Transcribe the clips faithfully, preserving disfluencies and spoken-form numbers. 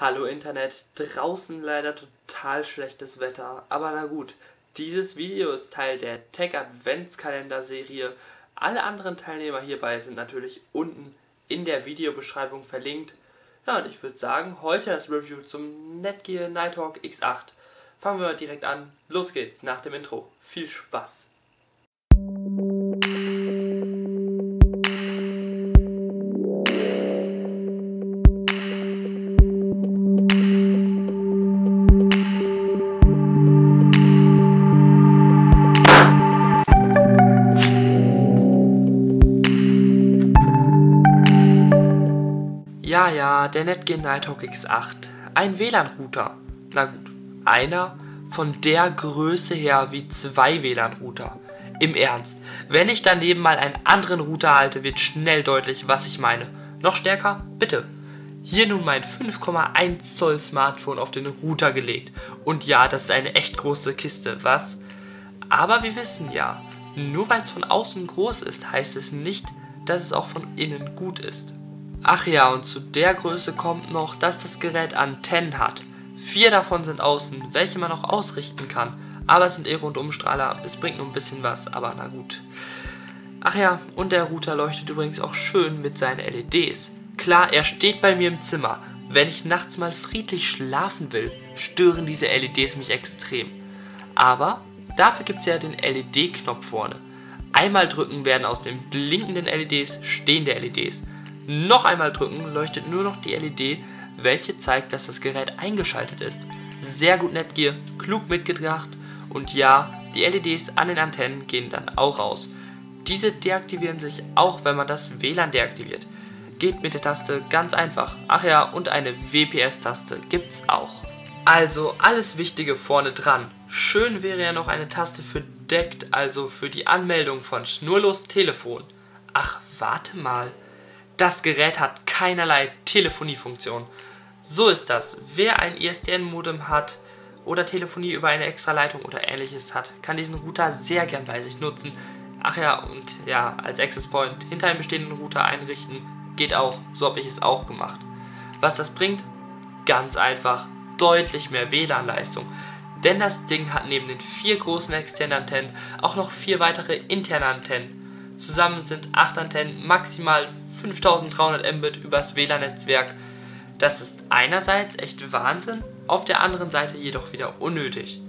Hallo Internet, draußen leider total schlechtes Wetter, aber na gut, dieses Video ist Teil der Tech Adventskalender Serie. Alle anderen Teilnehmer hierbei sind natürlich unten in der Videobeschreibung verlinkt. Ja, und ich würde sagen, heute das Review zum Netgear Nighthawk X acht. Fangen wir direkt an, los geht's nach dem Intro, viel Spaß! Ja, ja, der Netgear Nighthawk X acht, ein W LAN-Router, na gut, einer von der Größe her wie zwei W LAN-Router. Im Ernst, wenn ich daneben mal einen anderen Router halte, wird schnell deutlich, was ich meine. Noch stärker? Bitte. Hier nun mein fünf Komma eins Zoll Smartphone auf den Router gelegt. Und ja, das ist eine echt große Kiste, was? Aber wir wissen ja, nur weil es von außen groß ist, heißt es nicht, dass es auch von innen gut ist. Ach ja, und zu der Größe kommt noch, dass das Gerät Antennen hat. Vier davon sind außen, welche man auch ausrichten kann. Aber es sind Aero- und Umstrahler, es bringt nur ein bisschen was, aber na gut. Ach ja, und der Router leuchtet übrigens auch schön mit seinen L E Ds. Klar, er steht bei mir im Zimmer. Wenn ich nachts mal friedlich schlafen will, stören diese L E Ds mich extrem. Aber dafür gibt es ja den L E D-Knopf vorne. Einmal drücken werden aus den blinkenden L E Ds stehende L E Ds. Noch einmal drücken, leuchtet nur noch die L E D, welche zeigt, dass das Gerät eingeschaltet ist. Sehr gut Netgear, klug mitgedacht. Und ja, die L E Ds an den Antennen gehen dann auch aus. Diese deaktivieren sich auch, wenn man das W LAN deaktiviert. Geht mit der Taste ganz einfach. Ach ja, und eine W P S-Taste gibt's auch. Also alles Wichtige vorne dran. Schön wäre ja noch eine Taste für D E C T, also für die Anmeldung von Schnurlos Telefon. Ach, warte mal. Das Gerät hat keinerlei Telefoniefunktion. So ist das. Wer ein I S D N-Modem hat oder Telefonie über eine Extraleitung oder ähnliches hat, kann diesen Router sehr gern bei sich nutzen. Ach ja, und ja, als Access Point hinter einem bestehenden Router einrichten, geht auch. So habe ich es auch gemacht. Was das bringt? Ganz einfach. Deutlich mehr W LAN-Leistung. Denn das Ding hat neben den vier großen externen Antennen auch noch vier weitere interne Antennen. Zusammen sind acht Antennen maximal fünftausenddreihundert Mbit übers W LAN-Netzwerk. Das ist einerseits echt Wahnsinn, auf der anderen Seite jedoch wieder unnötig.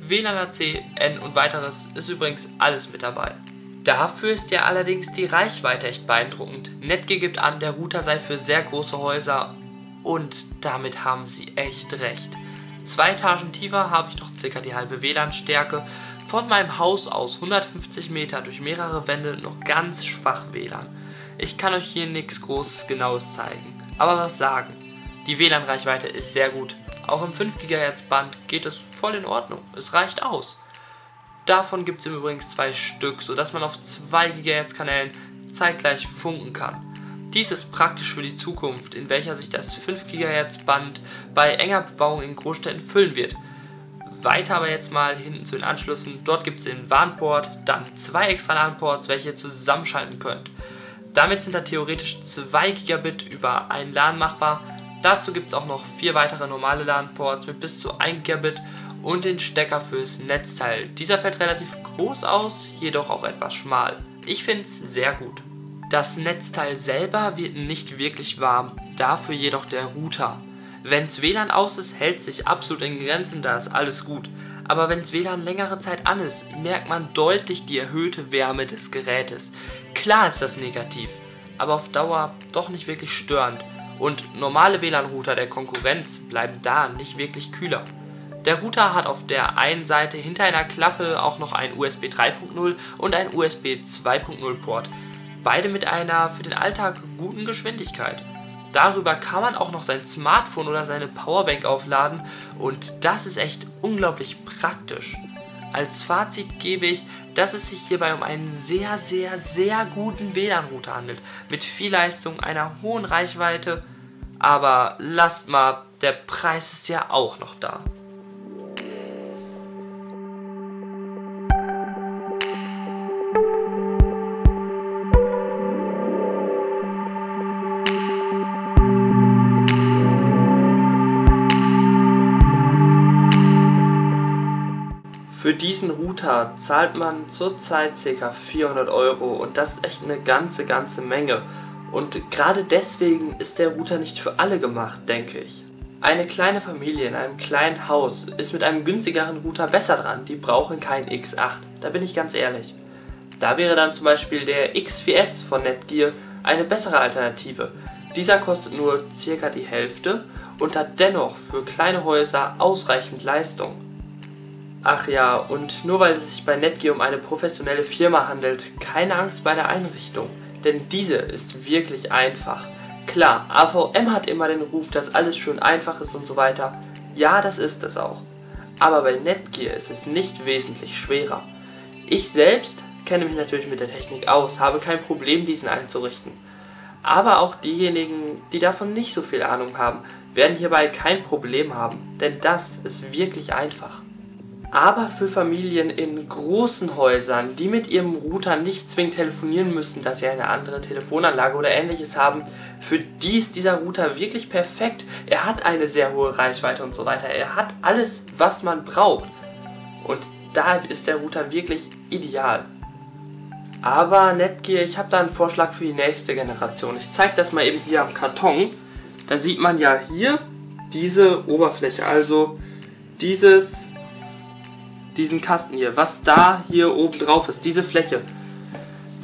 W LAN A C, N und weiteres ist übrigens alles mit dabei. Dafür ist ja allerdings die Reichweite echt beeindruckend. Netgear gibt an, der Router sei für sehr große Häuser und damit haben sie echt recht. Zwei Etagen tiefer habe ich noch circa die halbe W LAN-Stärke. Von meinem Haus aus hundertfünfzig Meter durch mehrere Wände noch ganz schwach W LAN. Ich kann euch hier nichts Großes Genaues zeigen, aber was sagen. Die W LAN-Reichweite ist sehr gut. Auch im fünf Gigahertz-Band geht es voll in Ordnung. Es reicht aus. Davon gibt es im Übrigen zwei Stück, sodass man auf zwei Gigahertz-Kanälen zeitgleich funken kann. Dies ist praktisch für die Zukunft, in welcher sich das fünf Gigahertz-Band bei enger Bebauung in Großstädten füllen wird. Weiter aber jetzt mal hinten zu den Anschlüssen. Dort gibt es den W A N-Port, dann zwei extra LAN-Ports, welche ihr zusammenschalten könnt. Damit sind da theoretisch zwei Gigabit über ein LAN machbar. Dazu gibt es auch noch vier weitere normale LAN-Ports mit bis zu ein Gigabit und den Stecker fürs Netzteil. Dieser fällt relativ groß aus, jedoch auch etwas schmal. Ich finde es sehr gut. Das Netzteil selber wird nicht wirklich warm, dafür jedoch der Router. Wenn's W LAN aus ist, hält sich absolut in Grenzen, da ist alles gut. Aber wenn's W LAN längere Zeit an ist, merkt man deutlich die erhöhte Wärme des Gerätes. Klar ist das negativ, aber auf Dauer doch nicht wirklich störend. Und normale W LAN-Router der Konkurrenz bleiben da nicht wirklich kühler. Der Router hat auf der einen Seite hinter einer Klappe auch noch einen U S B drei Punkt null und einen U S B zwei Punkt null Port. Beide mit einer für den Alltag guten Geschwindigkeit. Darüber kann man auch noch sein Smartphone oder seine Powerbank aufladen und das ist echt unglaublich praktisch. Als Fazit gebe ich, dass es sich hierbei um einen sehr, sehr, sehr guten W LAN-Router handelt. Mit viel Leistung, einer hohen Reichweite, aber lasst mal, der Preis ist ja auch noch da. Für diesen Router zahlt man zurzeit ca. vierhundert Euro und das ist echt eine ganze, ganze Menge. Und gerade deswegen ist der Router nicht für alle gemacht, denke ich. Eine kleine Familie in einem kleinen Haus ist mit einem günstigeren Router besser dran, die brauchen keinen X acht, da bin ich ganz ehrlich. Da wäre dann zum Beispiel der X vier S von Netgear eine bessere Alternative. Dieser kostet nur circa die Hälfte und hat dennoch für kleine Häuser ausreichend Leistung. Ach ja, und nur weil es sich bei Netgear um eine professionelle Firma handelt, keine Angst bei der Einrichtung, denn diese ist wirklich einfach. Klar, A V M hat immer den Ruf, dass alles schön einfach ist und so weiter. Ja, das ist es auch. Aber bei Netgear ist es nicht wesentlich schwerer. Ich selbst kenne mich natürlich mit der Technik aus, habe kein Problem, diesen einzurichten. Aber auch diejenigen, die davon nicht so viel Ahnung haben, werden hierbei kein Problem haben, denn das ist wirklich einfach. Aber für Familien in großen Häusern, die mit ihrem Router nicht zwingend telefonieren müssen, dass sie eine andere Telefonanlage oder ähnliches haben, für die ist dieser Router wirklich perfekt. Er hat eine sehr hohe Reichweite und so weiter. Er hat alles, was man braucht. Und da ist der Router wirklich ideal. Aber Netgear, ich habe da einen Vorschlag für die nächste Generation. Ich zeige das mal eben hier am Karton. Da sieht man ja hier diese Oberfläche, also dieses... diesen Kasten hier, was da hier oben drauf ist, diese Fläche.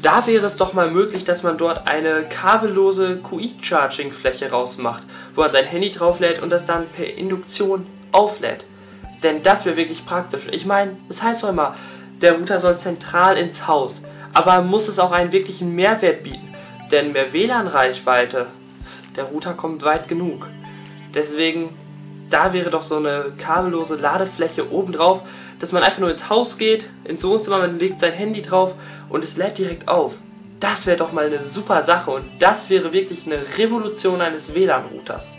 Da wäre es doch mal möglich, dass man dort eine kabellose Q I-Charging-Fläche rausmacht, wo man sein Handy drauflädt und das dann per Induktion auflädt. Denn das wäre wirklich praktisch. Ich meine, es heißt doch immer, der Router soll zentral ins Haus, aber muss es auch einen wirklichen Mehrwert bieten, denn mehr W L A N-Reichweite, der Router kommt weit genug. Deswegen, da wäre doch so eine kabellose Ladefläche oben drauf, dass man einfach nur ins Haus geht, ins Wohnzimmer, man legt sein Handy drauf und es lädt direkt auf. Das wäre doch mal eine super Sache und das wäre wirklich eine Revolution eines W L A N-Routers.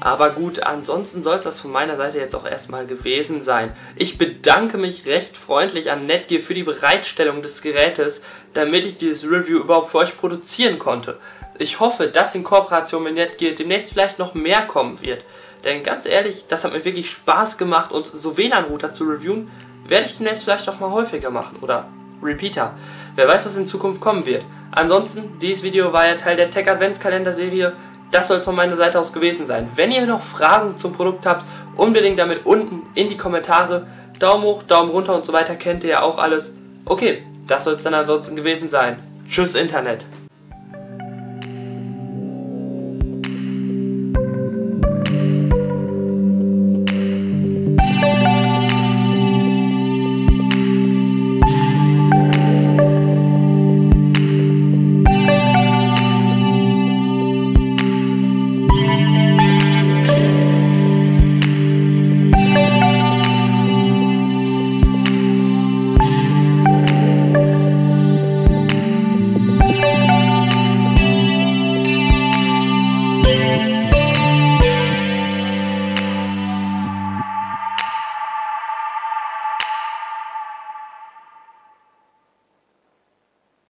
Aber gut, ansonsten soll es das von meiner Seite jetzt auch erstmal gewesen sein. Ich bedanke mich recht freundlich an Netgear für die Bereitstellung des Gerätes, damit ich dieses Review überhaupt für euch produzieren konnte. Ich hoffe, dass in Kooperation mit Netgear demnächst vielleicht noch mehr kommen wird. Denn ganz ehrlich, das hat mir wirklich Spaß gemacht und so W L A N-Router zu reviewen, werde ich demnächst vielleicht auch mal häufiger machen, oder Repeater. Wer weiß, was in Zukunft kommen wird. Ansonsten, dieses Video war ja Teil der Tech Adventskalender-Serie. Das soll es von meiner Seite aus gewesen sein. Wenn ihr noch Fragen zum Produkt habt, unbedingt damit unten in die Kommentare. Daumen hoch, Daumen runter und so weiter, kennt ihr ja auch alles. Okay, das soll es dann ansonsten gewesen sein. Tschüss Internet.